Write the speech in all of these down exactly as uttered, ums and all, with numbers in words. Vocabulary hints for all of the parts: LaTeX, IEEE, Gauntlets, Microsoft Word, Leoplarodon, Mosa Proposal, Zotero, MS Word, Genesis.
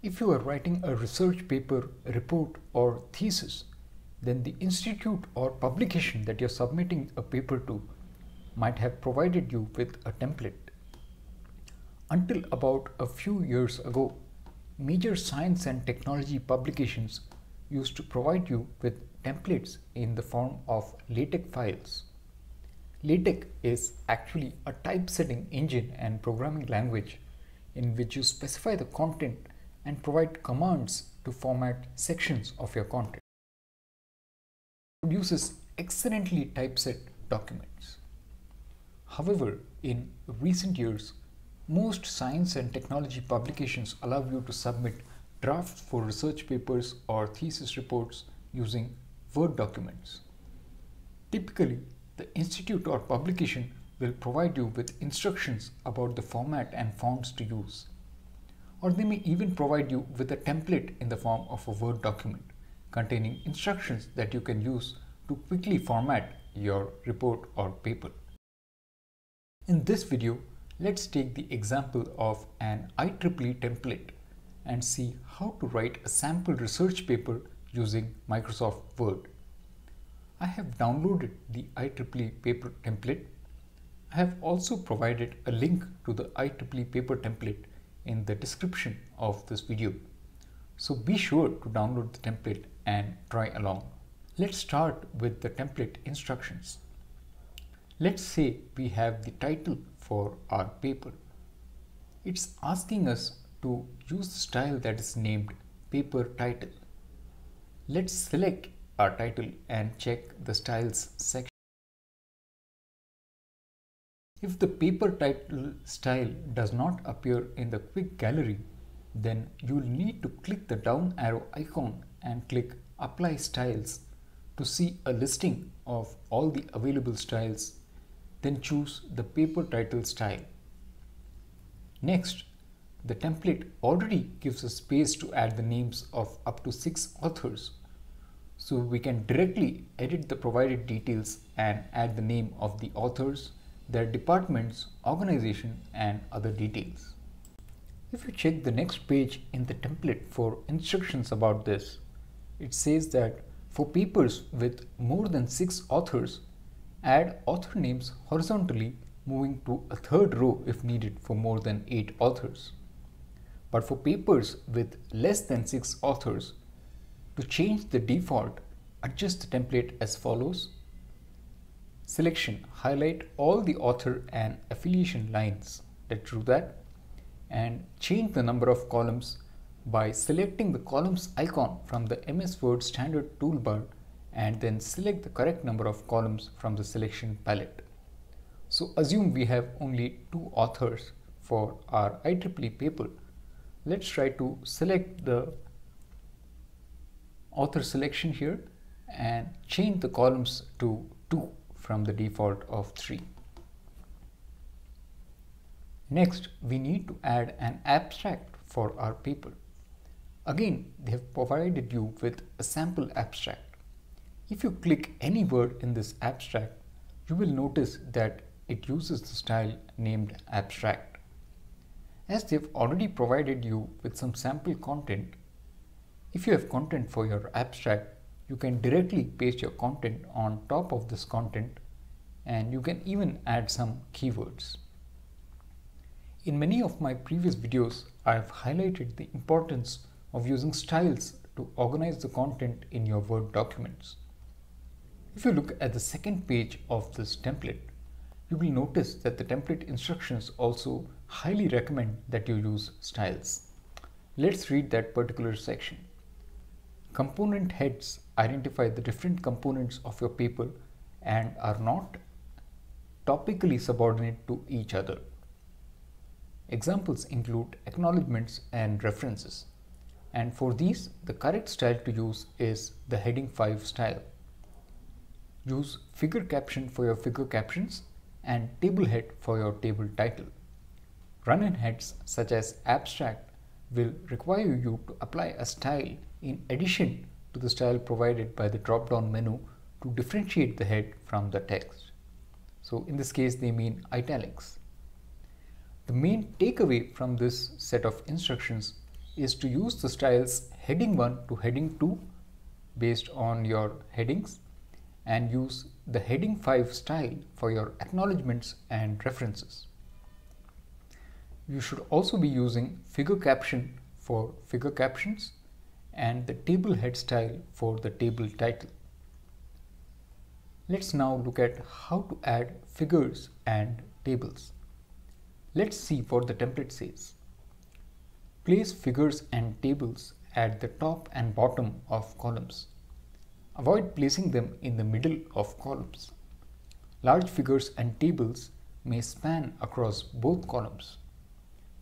If you are writing a research paper, report or thesis, then the institute or publication that you're submitting a paper to might have provided you with a template. Until about a few years ago, major science and technology publications used to provide you with templates in the form of LaTeX files. LaTeX is actually a typesetting engine and programming language in which you specify the content and provide commands to format sections of your content. It produces excellently typeset documents. However, in recent years, most science and technology publications allow you to submit drafts for research papers or thesis reports using Word documents. Typically, the institute or publication will provide you with instructions about the format and fonts to use. Or they may even provide you with a template in the form of a Word document containing instructions that you can use to quickly format your report or paper. In this video, let's take the example of an I triple E template and see how to write a sample research paper using Microsoft Word. I have downloaded the I triple E paper template. I have also provided a link to the I triple E paper template in the description of this video. So be sure to download the template and try along. Let's start with the template instructions. Let's say we have the title for our paper. It's asking us to use the style that is named paper title. Let's select our title and check the styles section. If the paper title style does not appear in the quick gallery, then you'll need to click the down arrow icon and click Apply Styles to see a listing of all the available styles, then choose the paper title style. Next, the template already gives us space to add the names of up to six authors, so we can directly edit the provided details and add the name of the authors, their departments, organization, and other details. If you check the next page in the template for instructions about this, it says that for papers with more than six authors, add author names horizontally, moving to a third row if needed for more than eight authors. But for papers with less than six authors, to change the default, adjust the template as follows. Selection, highlight all the author and affiliation lines. Let's do that. And change the number of columns by selecting the columns icon from the M S Word standard toolbar and then select the correct number of columns from the selection palette. So assume we have only two authors for our I triple E paper. Let's try to select the author selection here and change the columns to two from the default of three. Next, we need to add an abstract for our paper. Again, they have provided you with a sample abstract. If you click any word in this abstract, you will notice that it uses the style named abstract. As they've already provided you with some sample content, if you have content for your abstract, you can directly paste your content on top of this content, and you can even add some keywords. In many of my previous videos, I have highlighted the importance of using styles to organize the content in your Word documents. If you look at the second page of this template, you will notice that the template instructions also highly recommend that you use styles. Let's read that particular section. Component heads identify the different components of your paper and are not topically subordinate to each other. Examples include acknowledgements and references. And for these, the correct style to use is the heading five style. Use figure caption for your figure captions and table head for your table title. Run-in heads such as abstract will require you to apply a style in addition to the style provided by the drop-down menu to differentiate the head from the text. So in this case, they mean italics. The main takeaway from this set of instructions is to use the styles heading one to heading two based on your headings, and use the heading five style for your acknowledgements and references. You should also be using figure caption for figure captions and the table head style for the table title. Let's now look at how to add figures and tables. Let's see what the template says. Place figures and tables at the top and bottom of columns. Avoid placing them in the middle of columns. Large figures and tables may span across both columns.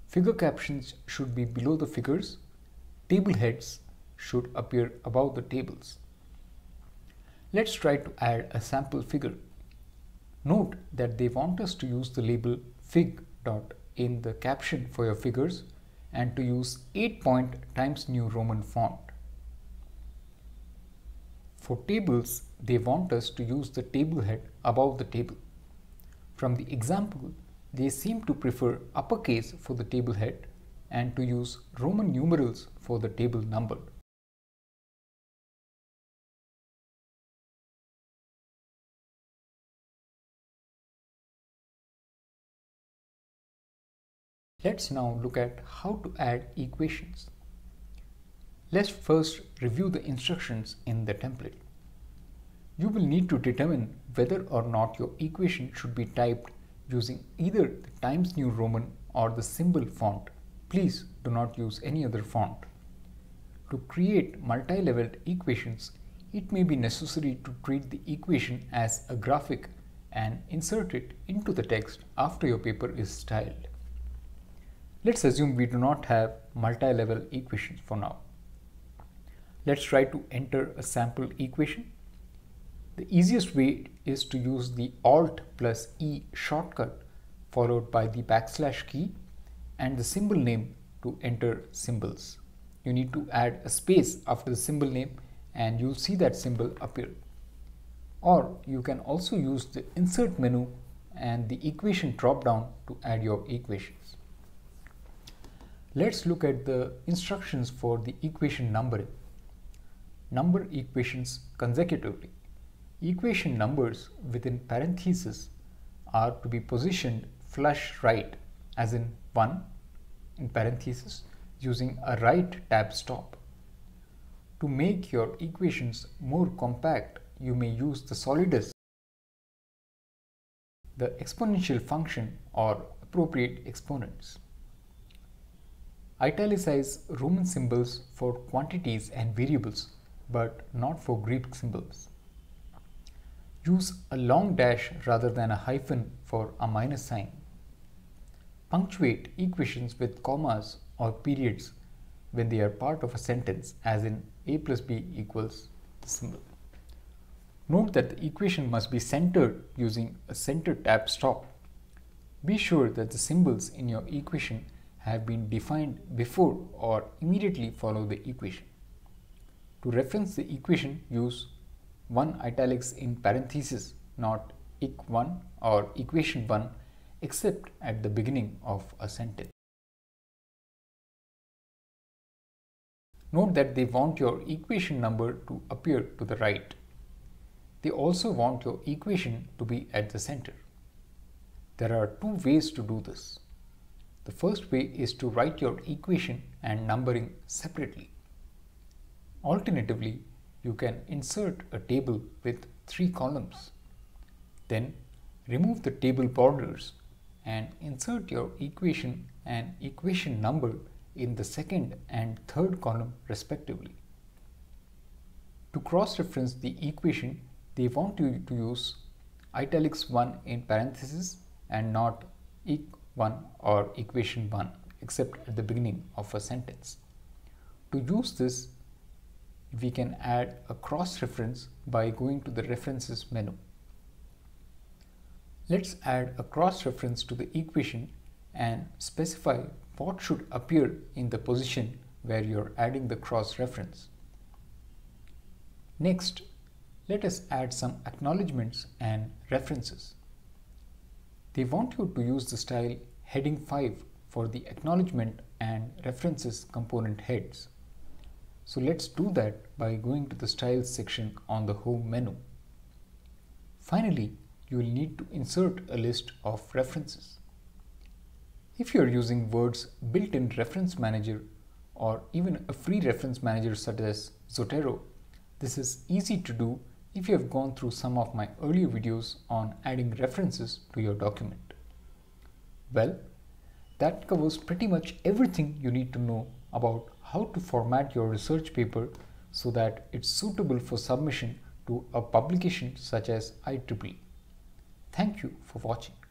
Figure captions should be below the figures. Table heads should appear above the tables. Let's try to add a sample figure. Note that they want us to use the label fig dot in the caption for your figures and to use eight point Times New Roman font. For tables, they want us to use the table head above the table. From the example, they seem to prefer uppercase for the table head and to use Roman numerals for the table number. Let's now look at how to add equations. Let's first review the instructions in the template. You will need to determine whether or not your equation should be typed using either the Times New Roman or the symbol font. Please do not use any other font. To create multi-leveled equations, it may be necessary to treat the equation as a graphic and insert it into the text after your paper is styled. Let's assume we do not have multi-level equations for now. Let's try to enter a sample equation. The easiest way is to use the Alt plus E shortcut followed by the backslash key and the symbol name to enter symbols. You need to add a space after the symbol name and you'll see that symbol appear. Or you can also use the insert menu and the equation drop down to add your equations. Let's look at the instructions for the equation numbering. Number equations consecutively. Equation numbers within parentheses are to be positioned flush right, as in one in parentheses, using a right tab stop. To make your equations more compact, you may use the solidus, the exponential function, or appropriate exponents. Italicize Roman symbols for quantities and variables, but not for Greek symbols. Use a long dash rather than a hyphen for a minus sign. Punctuate equations with commas or periods when they are part of a sentence, as in a plus b equals the symbol. Note that the equation must be centered using a center tab stop. Be sure that the symbols in your equation have been defined before or immediately follow the equation. To reference the equation, use one italics in parentheses, not E C one or equation one, except at the beginning of a sentence. Note that they want your equation number to appear to the right. They also want your equation to be at the center. There are two ways to do this. The first way is to write your equation and numbering separately. Alternatively, you can insert a table with three columns. Then remove the table borders and insert your equation and equation number in the second and third column respectively. To cross-reference the equation, they want you to use italics one in parentheses and not E C one or equation one, except at the beginning of a sentence. To use this, we can add a cross-reference by going to the references menu. Let's add a cross-reference to the equation and specify what should appear in the position where you're adding the cross-reference. Next, let us add some acknowledgements and references. They want you to use the style heading five for the acknowledgement and references component heads. So let's do that by going to the styles section on the home menu. Finally, you will need to insert a list of references. If you are using Word's built-in reference manager or even a free reference manager such as Zotero, this is easy to do if you have gone through some of my earlier videos on adding references to your document. Well, that covers pretty much everything you need to know about how to format your research paper so that it's suitable for submission to a publication such as I triple E. Thank you for watching.